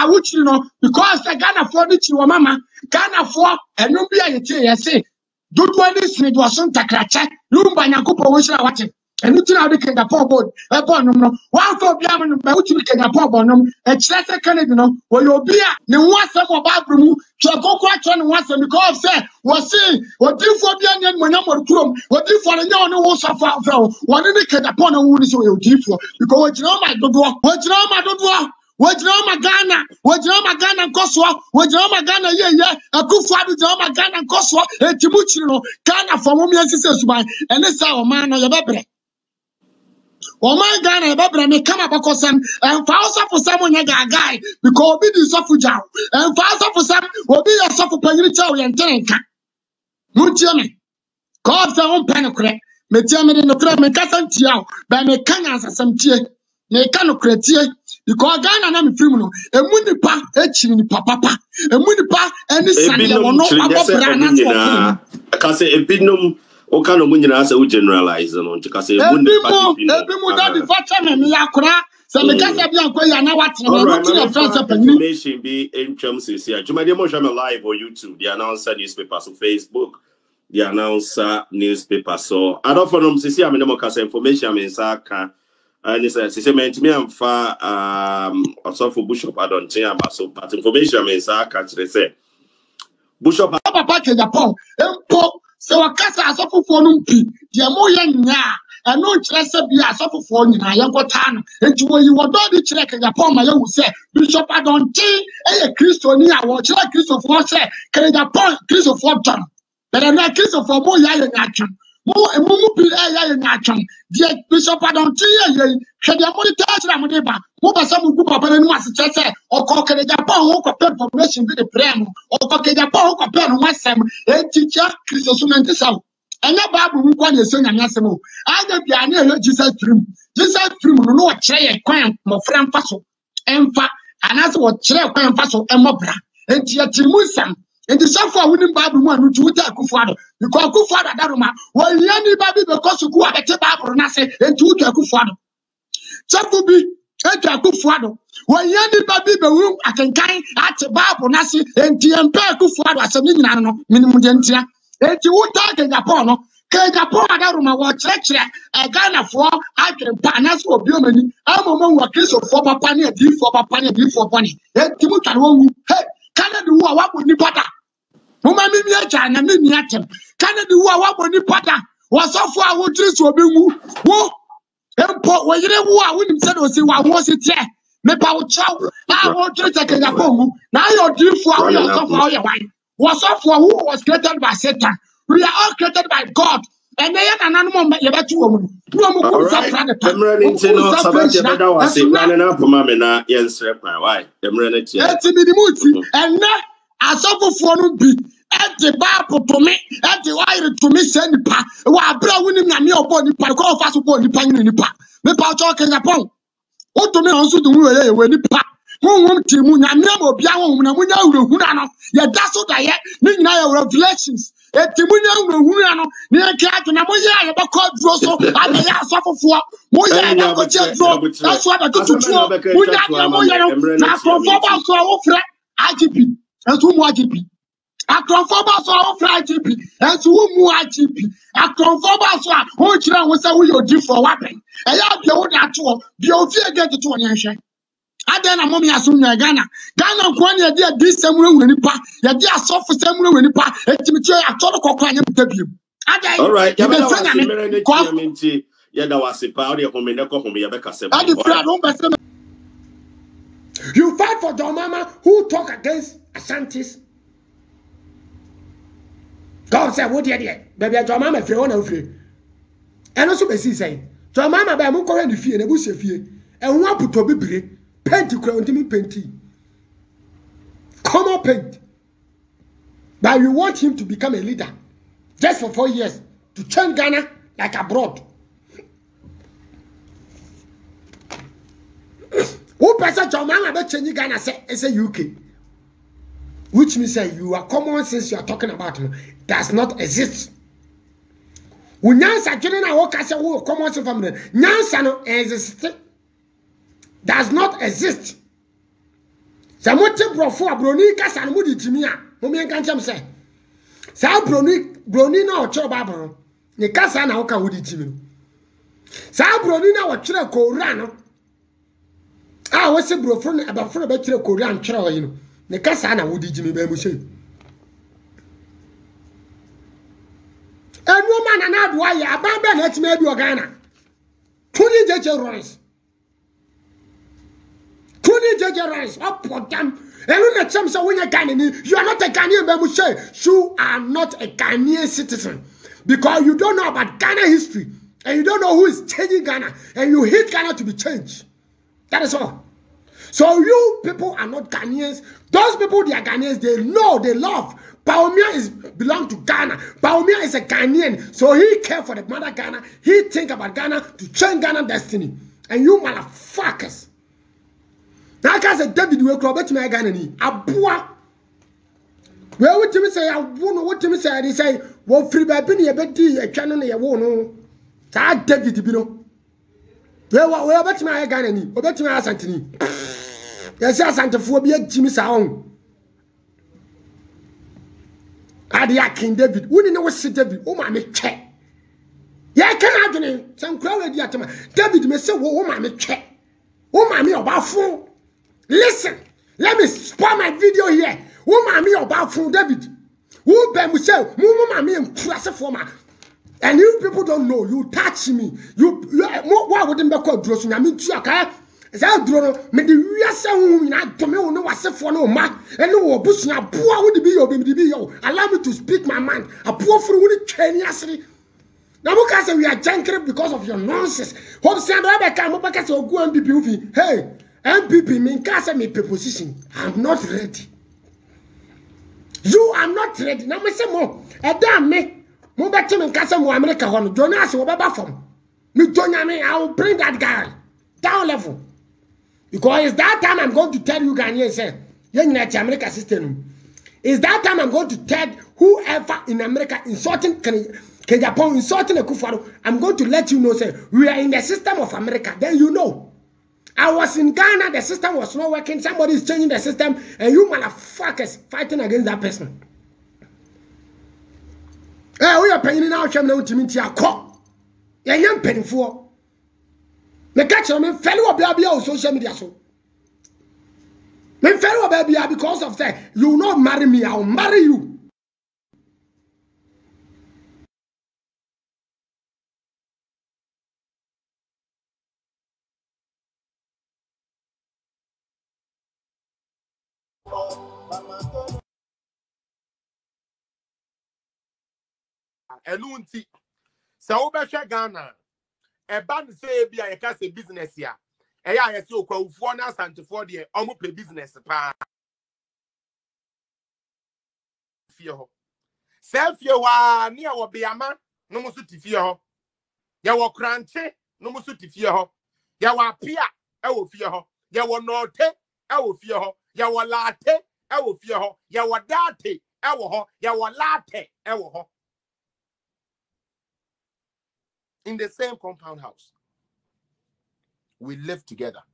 sa wuchi no because the Ghana for the chiwa mama Ghana for enumbia yete yase dudwa ni smid wasun takrache lumba nyakupo wishira wate enuti na wiki nga po bod ebo no wanko biyama numba wuchi wiki nga po bod no echilese kene dino woyobia ni mwase mwababrumu chwako kwa chwani mwase miko ofse wasi wadifo biya nyen mwenyamo rukurom wadifo na nyawo ni wosafa afeo wanini kenda po na uunisi woyodifo yuko wajinoma dudwa Wajirama Ghana and Kosoa, Wajirama Ghana yeah, a Kufuadu Jama Ghana and Kosoa, a Timuchino, Ghana for women sisters by, and this our man or your baby. Oman Ghana baby may come up because some and thousand for someone like a guy because we do suffer down, and thousand for some will be a suffer penitentiary and tenant. Mutime, cause their own panocrat, may tell me in the crime and Cassantia, by me canons and some tear, may canocratier. Because Ghana na mi filmu pa echini papa pa eni sane wono abobra na ka se ebinum o ka no munyina se generalize no ka se ebimu da di facha me mi akura se me ka se bi anko ya na wati na muti na France panini information be entram se se ajumade mo shame live on YouTube the announcer newspaper so Facebook the announcer newspaper so adofonom se se amene mo ka se information me saka and it's a sentiment me am fa also for Bishop Adontin abaso but information me say catch they say Bishop papa ke Japan empo se wakasa asofofo no mpi de mo ye nya eno nkire se bia asofofo nyina ye kwota no enti wo yi wodo di kire ke Japan ma ye wu se Bishop Adontin eye Kristo ni a wo kire Kristo fo se ke Japan Kristo fo don but na Kristo fo mo ya ye nya Bishop Adontin, or and the software winning Bible one to Kufado. You call Kufada Daruma. Well, anybody because you go at the Bible and I say, and to Kufado. So could be at Kufado. Well, anybody the room I can kind at the Bible Nasi and the Empire Kufado as a minimum gentia. And you would talk in Apollo. Kegapon Daruma was lecture. I Ghana for I can panas for Bumani. I'm among what Christopher Papania, D for Papania, D for Bunny. And Timutan, hey, Canada, who are what would be butter? Woman, me and a mini atom. Canada, who are what would be butter? Was so far what this will be woo. Emport, where you know, wouldn't settle, see what was it there. Mepow chow, I want to take a home. Now you're due for yourself, all your wife. Was so for who was created by Satan. We are all created by God. And they are an animal, but you're two women. I'm running to know something that I was running up for Mamma, yes, my wife. I'm running to the and now I suffer for be at the bar to me, at the wire to me, send pa. While blowing him and your body, but call fast upon the pan in the park. The power talking upon. What to me also do when the park. Won't you, I'm never be our woman, and we know who I know. Yet that's what I had. Midnight revelations. Etimunyangwuano ni akiatu na moja ya bakwa droso ameya sofo fo moja ya bakwa droso that's what I do to moja ya moja na profaba so ofra IGP enso mu IGP akonfoba so ofra IGP enso mu IGP akonfoba so o kira wo se wo yodi for wapen eya bia wo da to bia ofi again to on hwe Adena momi asumna Ghana kwani ade ade samura wani pa yade asofo samura wani pa etimiti atoro kokwa nya mutabiu adai all right yaba na community yada wasipa odi komende kohome yabe kasem you fight for Domama who talk against Ashantis God said what dey baby Domama fere wona fere eno so be si say Domama ba mu kore ni fie na bu se fie ehun aputo bibire paint you crown me painty. Come on, paint. But we want him to become a leader just for 4 years to turn Ghana like abroad. Who person Jaman about changing Ghana is a UK. Which means that you are common sense you are talking about does not exist. We now say Ghana work as a common sense family. Now no exist. Does not exist. Samuti brofo abroni kasa no mudi timia mo me nka nchem se. Sa broni na ochro babon. Ni kasa na oka wudi timio. Sa broni na ochre koran no. Ah wose brofo na abafo ba chre koran chre oyi no. Ni kasa na wudi jimi ba mu se. Enu ma na na do aye aban ba na timia bi ogana. Tuni jeje rice. Tuni jeje rice. Up for them. Every night some say when you Ghanaian, you are not a Ghanaian. But we say you are not a Ghanaian citizen because you don't know about Ghana history and you don't know who is changing Ghana and you hate Ghana to be changed. That is all. So you people are not Ghanaians. Those people they are Ghanaians. They know. They love. Bawumia is belong to Ghana. Bawumia is a Ghanaian, so he care for the mother Ghana. He think about Ghana to change Ghana destiny. And you motherfuckers. Now I can say David will club to my Ghana ni. Abua. Where would you say I won't what you say? They say what free baby ni ebedi e twa no na ye wo no. Ta David bi no. Where bet my Ghana ni. Obetimi asante ni. Yes asantefo bi agimi sa on. Adia King David, who didn't know what David, oh, my check. Yeah, can I do it? Some crowd at my David may say, oh, my check. Oh, my about fool. Listen, let me spoil my video here. Oh, my about fool, David. Who Ben Michelle, move my and trust for my. And you people don't know, you touch me. You why wouldn't be called Drossing? I mean, Chuck, Zeldro, maybe we are saying, I don't know what's a for no man, and no bush now. Poor would be your baby. Allow me to speak my mind. A poor fool would train yesterday. Now, we can say we are janky because of your nonsense. Hope Sandra can go and be beauty. Hey, MPP, me cast me preposition. I'm not ready. You are not ready. Now, me say more. A damn me. Mobachem and Casamo America on Jonas or Baba from. Me, Jonami, I will bring that guy down level. Because it's that time I'm going to tell you Ghanaians, young America system. It's that time I'm going to tell whoever in America insulting Japan, insulting a Kufaru. I'm going to let you know, say, we are in the system of America. Then you know. I was in Ghana, the system was not working. Somebody is changing the system, and you motherfuckers fighting against that person. Hey, we are paying now, Chairman Timitia Cock. You're young penny for. Me catch me fellow baby on social media so. Me fellow baby because of that you will not marry me. I will marry you. Elunti, Saubesha Ghana. A band say be a case business here. A so kwa ufuona santi for the omu play business pa fear ho. Self you wa ni a wobiama no musuti fear ho. Ya wa cranche no musuti fear ho. Ya wa pia e wo fear ho. Ya wa note e wo fear ho. Ya wa latte e wo fear ho. Ya wa date e wo ho. Ya wa latte e wo ho. In the same compound house, we live together.